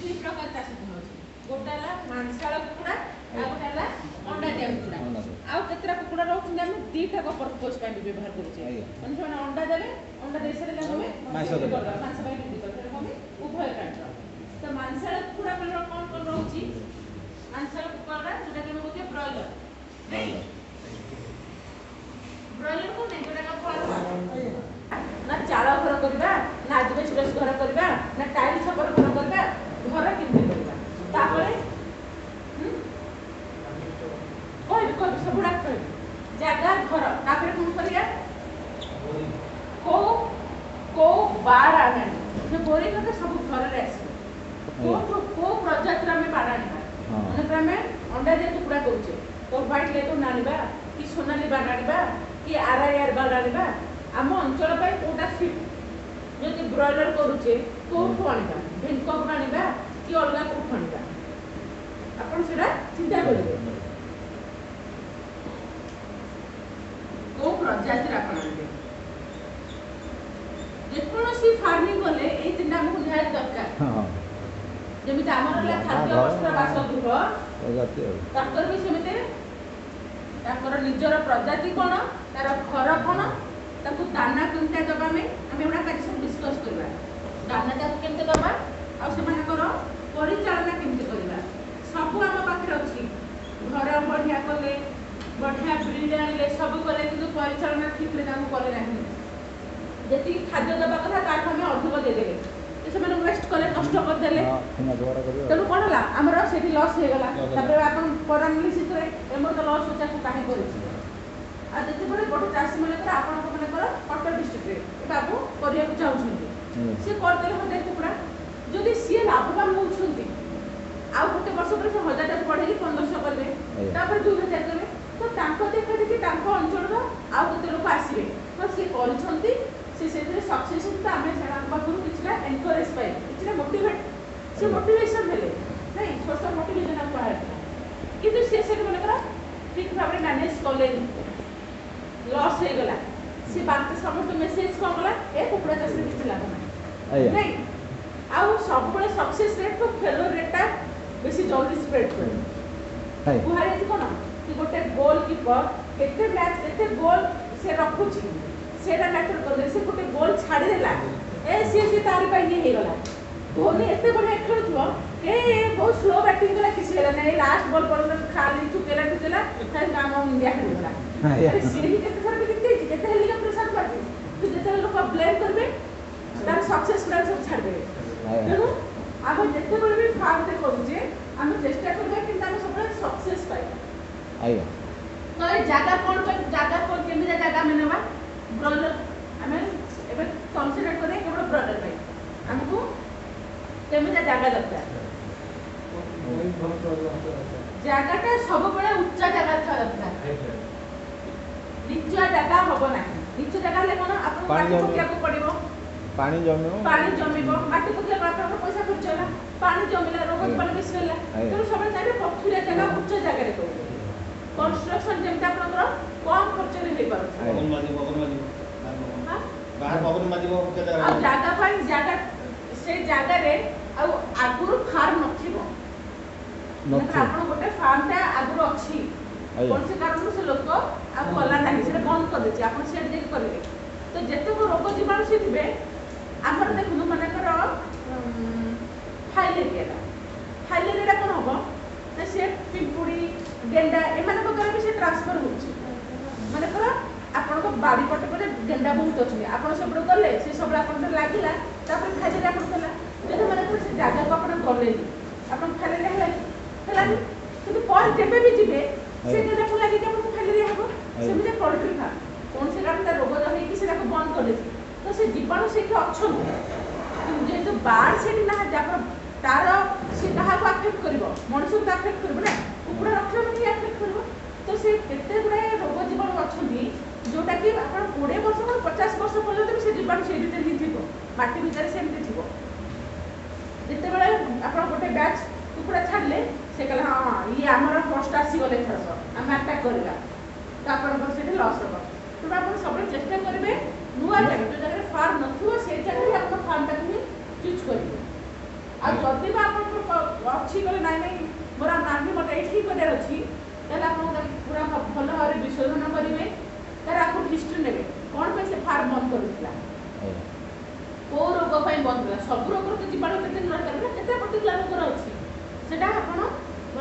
दुई प्रकार चाष गोटे मंसाळ कुकुड़ा आगे अंडा दिया कुकुड़ा आतटा कुकुड़ा रखते आम दीटा कपर पोस्ट व्यवहार कर अंडा देवे अंडा दे सारे उभय प्राणी तो मंसाळ कुकुड़ा कौन कौन रोचे मंसाळ कुकुड़ा जोटा कि ब्रॉयलर नहीं ब्रॉयलर को नहीं जोटा ना चाल घर करवा ना आजबेस्टस घर करवा ना टाइल छपर घर करवा घर कि जगह घर तापर कौन करिया को बार आना जो बोरी करके सब घर रे आसी को प्रजाति में बार आना माने क्रमे अंडा जे टुकड़ा दोचे और व्हाइट ले तो नानीबा कि सोनाली बनाडीबा कि आरआईआर बनाडीबा हम अंचल पे कोटा फिट जो ब्रॉयलर करूचे को फणीबा भेंको फणीबा कि अलगा को फणीबा अपन सेटा चिंता करियो को प्रजाति आपने जेकोसी फार्मिंग गले ए तीनटा हमहु निहार दरकार जेमिति हमरला खाद्य वस्त्र बासगृह प्रजाति ताकर भी समिति ताकर निजरा प्रजाति कोन तार घर कोन ताकु दाना किंता दबा में हम एडा का सब डिस्कस करबा दाना ताकु किंता दबा आ समान करो परिचालन किंता करबा सब हम पाखर अछि घर बढ़िया कोले बढ़िया ब्रीड आने सब कले कि परिचालना ठीक कले ना जी खाद्य दवा कथा ताठ आम अधिक देदेले से वेस्ट कले नष्ट करदे तेणु कौन है आमर से लस होगा आपलित एमर तो लस होता कहीं करते बड़े चाषी मानक आपर कटक डिस्ट्रिक्ट बाबू करने को चाहते सी करदे हजार टुकड़ा जदि सी लाभवान होती आ गोटे वर्ष पर हजार टाक बढ़े 1500 करेंगे 2000 करेंगे तो देखा देखिए अंचल आते लोक आसवे तो सी कर सक्सेस किसी एनकरेज पाए कि मोटिवेट सी मोटिवेशन है नहीं सोशल मोटिवेशन आपको कितु सी से मैंने ठीक भाव में मैनेज कले लस होगा सी बात समस्त मेसेज कौन गला ए कुकुड़ा चाष में किसी लाभ ना नहीं आउ सब सक्सेस रेट तो फेलोर रेटा बेस जल्दी स्प्रेड करें गुहार कौन कि गोटे गोल कीपर केते मैच केते गोल से रखुची सेटा मैटर कर से गोटे गोल छाड़ी देला ए सी तार पाई नहीं हेगला धोनी एते बड एक्टर थवा ए बहुत स्लो बैटिंग कला किसी हेला नहीं लास्ट बॉल पर खाली चुकेला चुकेला ता नाम इंडिया हेला हां सी केते सर केते केते हेला प्रेशर पड़ती तो जेते लोग ब्लेम करबे तार सक्सेस प्लान सब छाड़ देबे देखो अब जेते बड भी फार्म ते करू जे हम चेष्टा करबे कि तार सब सक्सेस पाए आयो तो जागा कोन केमि जागा मानेबा ब्रॉयलर हमें एबे कंसीडर करे केवल ब्रॉयलर पे हमको केमि जागा दरकार जागाटा सब बेले उच्चा जागा था दरकार नीचा जागा होबो नाही नीचा जागा ले कोन आपन पानी पकियाको पड़िबो पानी जमिबो माटी पकिया करत पैसा खर्च होला पानी जमिला रोग पानी बिसवेला तो सब चाहे पखुरा जागा उच्चा जागा रे को कंस्ट्रक्शन जेंटा प्रकार कम खर्च रे हे परछ बगन माजिबो बाहर बगन माजिबो के जगह आ जागा फाइन जागा से जागा रे आ आगुर फार्म नथिबो नथिबो आपण गोटे फार्म ता आगुर अछि कोन से कारण से लोक आ कोला नाही से बंद कर देछि आपण से देख करबे तो जते को रोग जीवाणु से थिबे आमर देखनु माने कर फाइलेरिया कोन होबो ना से पिंपुडी गेंडा एमान प्रकार भी से ट्रांसफर होछि माने पर आपन को बाड़ी पटे पटे गेंडा बहुत अछि आपन सब गले से सब आपन तो लागिला तापर खाजे आपन तला जदि माने पर से जागा को आपन गले आपन खाले रहले तलानी किंतु पर जेबे भी जिबे से गेंडा को लागि के आपन खाले रह हो सेमे पोल्ट्री खा कोन से कारण रोग रहे कि से को बंद कर देछि तो से जीवाणु से के अछन जे तो बाहर से ना जापर तार से कहा को अफेक्ट करबो मनुष्य को अफेक्ट करबो ना कुकुड़ा रखले माने यार करबो तो से केते गुडा रोग जीवाणु अछंती जोटा कि आपण 20 वर्ष पर 50 वर्ष पर्यंत से जीवाणु से रिते हिथिबो माटी भीतर सेमते थिबो जते बेले आपण गोटे बैच कुकुड़ा छाडले से कहला हां ये हमर फर्स्ट आसी गले थरसो हम अटैक करला तो आपण पर से लॉस होबो तो आपण सब चेष्टा करबे नुवा जगह फार्म नथुवा से जगह आपण फार्म तक ही चूज करबे आदि अच्छी कहे ना ना मोर नानी मत ये करार अच्छी पूरा भल भाव में विशोधन करेंगे तरह आपको हिस्ट्री ने कौन से फार्म बंद करूला को रोग बंद कर सब रोग तो जीवाणु के पर्टिकुला रोग अच्छी भल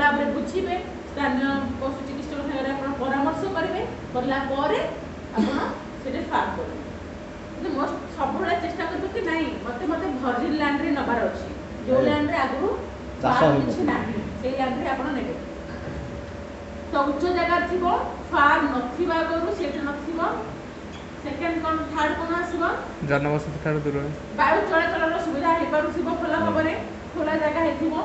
भाव में बुझे स्थानीय पशु चिकित्सक सागर आप परामर्श करेंगे करापर आपटे फार्म करेंगे मोस्ट सब चेस्टा कर ना मत मत भर्जिन लैंड रे नबार अच्छी जो लैंड आगु कि ना से लैंड आप उच्च जगार थी फार्म नगर से सेकेंड कौन थर्ड कौन आसो जनवसति ठार दूर वायु चलाचल सुविधा हो पार्थिव भल भाव में खोला जगह हो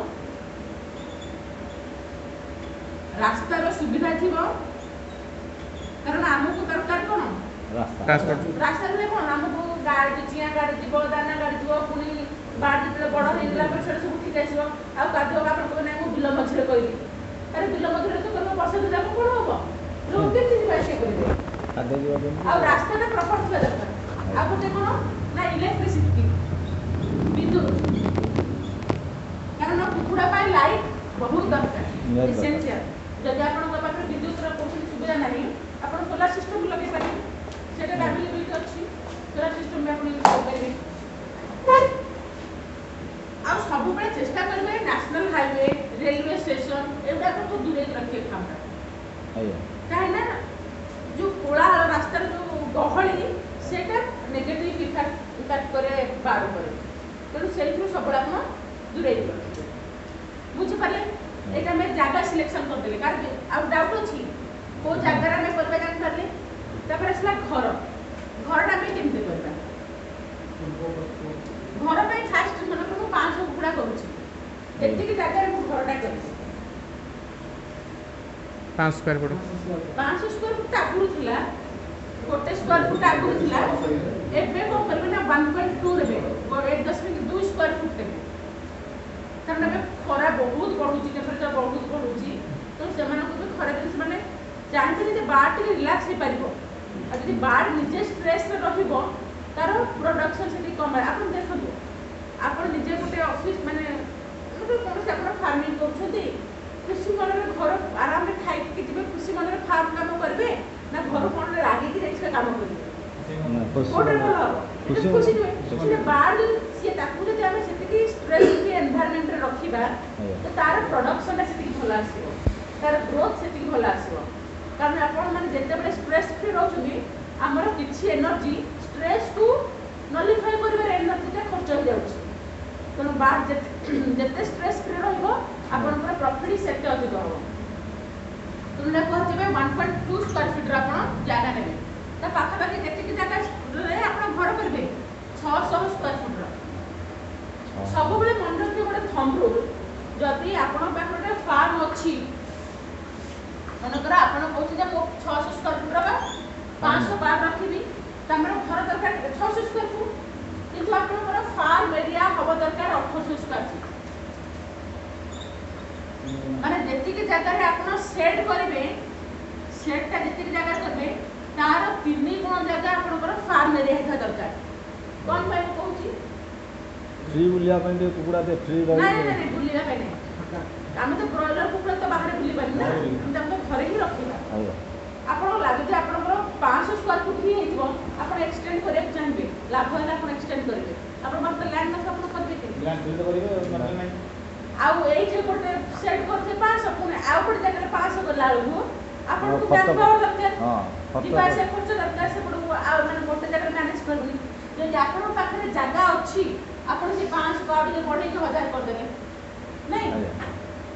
रास्तार सुविधा थी कारण आमको दरकार कौन रास्ता रे कौन आमको गाड़ी चिया गाड़ी जीव दाना गाड़ी जीव पुणी बाढ़ जो बड़ होगा से सब ठीक आसो आधुआ आपको ना बिल मझे कहली अरे बिल मझे तो कर बर्षा तो जाक कौन हम लोग करेंगे रास्ता प्रपर थी दरकार आ गए कौन ना इलेक्ट्रिसिटी विद्युत कारण कुकुड़ा लाइट बहुत दरकार एसेंशियल जब आप विद्युत सुविधा ना आप सोलार सिस्टम लगे पारे अवेलेबिलिटी अच्छी सोलार सिस्टम भी आप सब चेस्टा करेंगे नेशनल हाईवे रेलवे स्टेशन एगुड़ाक तो दूरे रखे कहीं जो कोलाहल रास्तार जो गहली से नेगेटिव इफेक्ट करे बार पर तेणु से सब दूरे रखे बुझीपारे एटा में जगह सिलेक्शन कर देले कारण आ डाउट अछि को जगह में करबे जान करले तपर असला घरटा में केमते करबा घर में फास्ट मन को 500 गुडा करूची एति की जगह में घरटा करूची 5 स्क्वायर फुट 500 स्क्वायर फुट आगुर थिला गोटे स्क्वायर फुट आगुर थिला एबे को करबे ना 1.2 रे और 1.2 स्क्वायर फुट रे कारण एबे खरा बहुत बढ़ुची टेम्परेचर बहुत बढ़ुची तो से खराब जिन चाहते बार्ड टी रिलैक्स हो पार और जब बार्ड निजे स्ट्रेस रहा तार प्रोडक्शन से कम आप देखो आप निजे गोटे अफिस् मानने कौन से आप फार्मिंग कर खुशी मन में घर आराम खाई खुशी मन में फार्म कम करेंगे ना घर कौन रागिकी जाए कम करेंगे खुशी नुहे बार्ड से स्ट्रेस फ्री एनवायरनमेंट रे रखिबा तो तार प्रोडक्शन से भल आसीबो तार ग्रोथ से भल आसीबो कारण आपण माने जते बडे स्ट्रेस फ्री रहउछुबी हमर किछि एनर्जी स्ट्रेस को नॉलिफाई करबे एनर्जी का खर्च हो जाउछ तनो बार जते स्ट्रेस फ्री रहबो आपण पर प्रॉफिट सेट अधिक हो तुमने कहथिबे 1.2 स्क्वायर फीट रा आपण जागा नेबे ता पाखा पाखी जते कि जागा रे आपण घर करबे 600 स्क्वायर फीट रा सब बेले मन रखे गोटे थंब रूल जदि आपटे फार्म अच्छी मनकर आप मो 600 स्क्वायर फुट रहा 512 रखी घर दरकार 600 स्क्वायर फुट कितना आप फार्म एरिया हम दरकार 800 स्क्वायर फुट मैंने जी जगह आप सेड करेंगे सेडटा जी जगह करेंगे तार 3 गुण जगह आप फार्म एरिया दरकार कौन भाई कहूँ फ्री बुलिया पे कुकुड़ा दे फ्री रहे नहीं नहीं बुलिया पे नहीं हम तो ब्रॉयलर कुकुड़ा तो बाहर बुली पानी ना हमको घरे ही रखिबा आपन लागो जे आपन 500 स्क्वायर फुट ही हेतबो आपन एक्सटेंड करे चाहिबे लाभ होला आपन एक्सटेंड करबे आपन मात्र लैंड ना आपन करबे के लैंड खरीद करबे मात्र नहीं आउ एई जे कोटे सेट करते 500 पुने आउ कोटे जगह 500 गला लहु आपन को जान पावर लगते हां दिपा से खर्च लगता से पड़ो आउ माने कोटे जगह मैनेज करबे जे आपन पाखरे जागा अछि आपन से 5 स्क्वायर के बढ़े के 1000 कर देले नहीं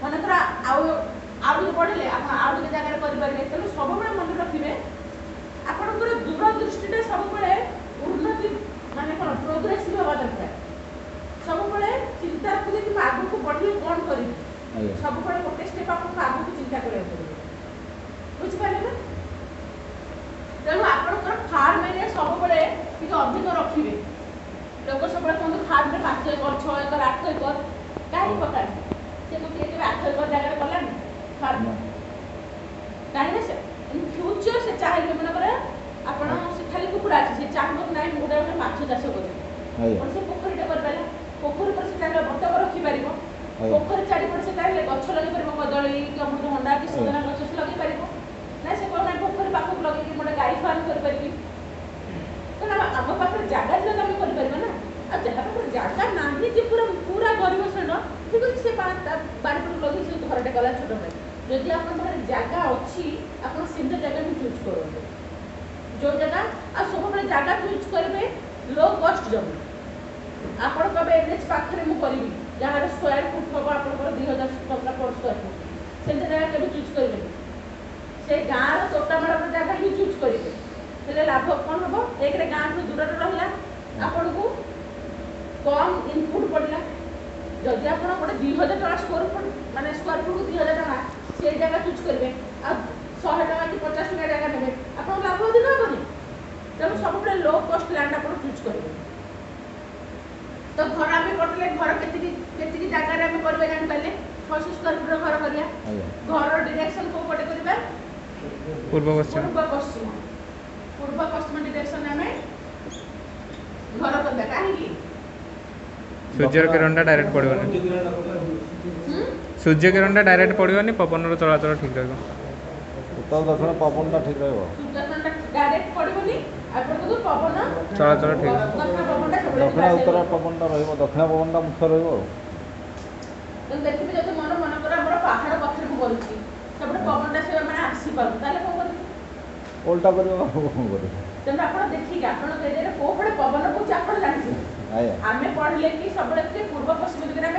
मनकरा आउ आउ बढ़ले आप आउ के जगह कर परबे तनु सब बडे मन रखिबे आपन पूरा दूर दृष्टि से सब बडे उन्नति माने कोन प्रोग्रेसिव होवा दरकार सब बडे चिंता रखले कि आगु को बढ़ले कोन करी सब बडे कोटे स्टेप आपन आगु की चिंता करे बुझ पाले ना तनु आपन कर फार्म एरिया सब बडे कि अधिक रखिबे लोक सब फार्म में 5 एकर 6 एकर 8 एकर कहीं पता से तो किए 8 एकर जगह कला फार्म कहीं से इन फ्यूचर से चाहिए मन करे आपन से खाली कुकुड़ा से चाहबो नहीं मुडा में माछ चाष करे और से पोखरी टे करबेला पोखर पर से बतक रखी पार पोखर चारिपट से चाहिए गच लगे कदली कि अमृतभंडा कि सुजना गच से लगे पार ना से कहना पोखर पाखक लगे गोटे गाई फार्म करें तो आम पाखे जगह जो आम करना आज जहाँ जगह ना पूरा पूरा गरीब श्रेण ठीक अच्छे से बारिपट लगे से घरटे गला छोटे भाई जदि आप जगह अच्छी आप सीधा जगह भी चूज करेंगे जो जगह आप सब जगह चूज करेंगे लो कस्ट जमी आपन कब एनएच पाखे मुझे करी जहाँ स्क्वायर फुट हम आप 2000 टका पर स्क्वायर फुट से जगह के चूज करेंगे से गाँव तोटामाड़ जगह ही चूज करेंगे लाभ कौन हम एक गाँव से दूर रहा आपन को कम इनपुट पड़ा जदि आप गोटे 2000 टका स्क्वायर फुट मानने स्क्वायर फुट को 2000 टका से जगह चूज करेंगे आप 100 टका कि 50 टका जगह ने आप लाभ अधिक हेनी तेनाली सब लो कस्ट लैंड आप चूज करेंगे तो घर आम कटे घर के जगार आम कर जानपारे 600 स्क्वायर फुट घर करवा घर डिरेक्शन कौ पटे करवा पूर्व पश्चिम डिरेक्शन आम घर करवा कहीं सूर्य किरणटा डायरेक्ट पड़ोनी सूर्य किरणटा डायरेक्ट पड़ोनी पवन चलाचल ठीक रहा पवनटा ठीक रहा डायरेक्ट पड़ोनी पवन चलाचल ठीक दक्षिण उत्तर पवन टा रही दक्षिण पवन टा मुख्य रही देखिए जब मन मन कर पहाड़ पक्षर को गलती पवन टा से मैंने आसी पार्टी ओल्टा कर देखिए आपड़े पवन कौन आप जानते आम पढ़ले कि सब पूर्व पश्चिम दिखे करें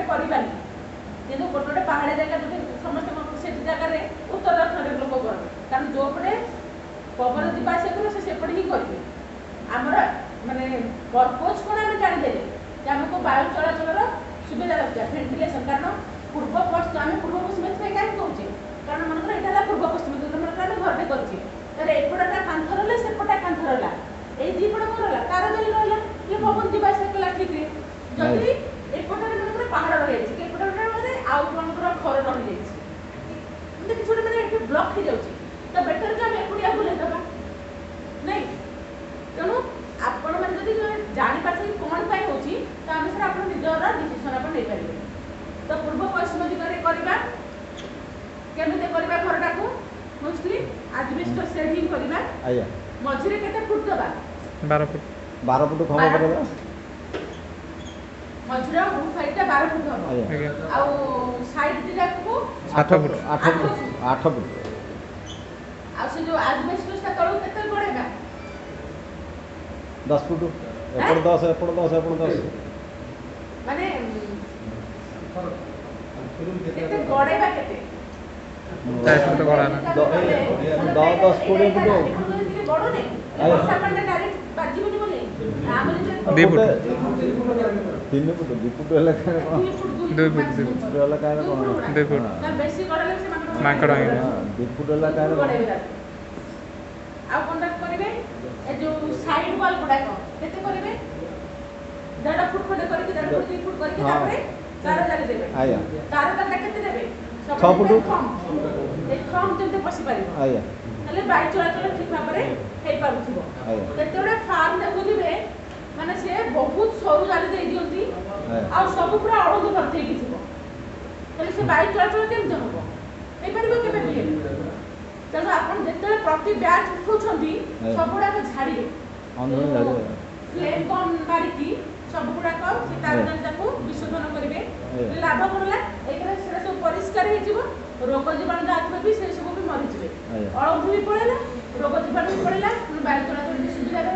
कि गोटे गोटे पहाड़िया जगह जो समस्त से जगह उत्तर दक्षिण लोक करें कारण जोपटे पवन जी आस करें सेपटे ही करेंगे आमर माने पर्पज कौन आम जाने आमको वायु चलाचल सुविधा रखा भेन्टिलेसन कारण पूर्व पश्चिम आम पूर्व पश्चिम कहीं कौचे कारण मन यहाँ पूर्व पश्चिम मैं घरटे करे एपटा कांथ रहा सेपटा कांथ रहा ये दीपटा कौन रहा तारदारी रहा ये पवन जी आस कला ठीक है जदि एपटे मन पहाड़ रही है कि एपटे आउ मन खर रही किसी गोटे मैंने ब्लक हो जाए तो बेटर कि आम एपटिया बुलेदवा नहीं तेणु आपण मैंने जापर कौन पाई हो तो आम सर आप निजर डिसीजन आप नहीं पारे तो पूर्व पश्चिम दिगरे केमी करवा घरटा को मोस्टली आजबेस्ट सेडिंग करवा मझे केते फुट दबा 12 फुट खम करवा मझरा फाइटा 12 फुट हम आ साइड दिटा को 8 फुट आ से जो आजबेस्ट ता तळो केते बढेगा 10 फुट एपड़ 10 माने केते गड़ेबा केते 10 फुट गड़ाना 10 फुट एपड़ बड़ो ने बरसा पानी डायरेक्ट बाजीबो नि बोले आम जे 2 फुट 3 फुट 2 फुट वाला का 2 फुट वाला का 2 फुट ना बेसी गड़ले से माकड़ आगे 2 फुट वाला का आ कोन करबे जो साइड वॉल गुडा केते करबे 1.5 फुट खडे करके 1.5 फुट 3 फुट करके तापरे तार जाले देबे आया तार करना केते देबे 6 फुट एक कम जते पसी पारिबो आया तले बाई चलाचल ठीक भाबरे हेई पारुथिबो केते बडा फार्म देखुथिबे माने से बहुत सरू जाले देई दिउंती आ सब पूरा अळंग करथे किथिबो तले से बाई चलाचल केम जहबो हेई पारिबो केबे भी तेणु आपन जते प्रति ब्याच उठौछंती सबुडा को झाड़ीले फ्लेम कम मारिकी सबुडा को कीटाणुजनता को विशोधन करिवे लाभ करला एकरा सेरा सब परिष्कार हेजिवो रोग जीवाणु जातमे भी से सब भी मरि जिवे अळंभु भी पड़ेला रोग जीवाणु भी पड़ेला बायु चलाचल सुविधा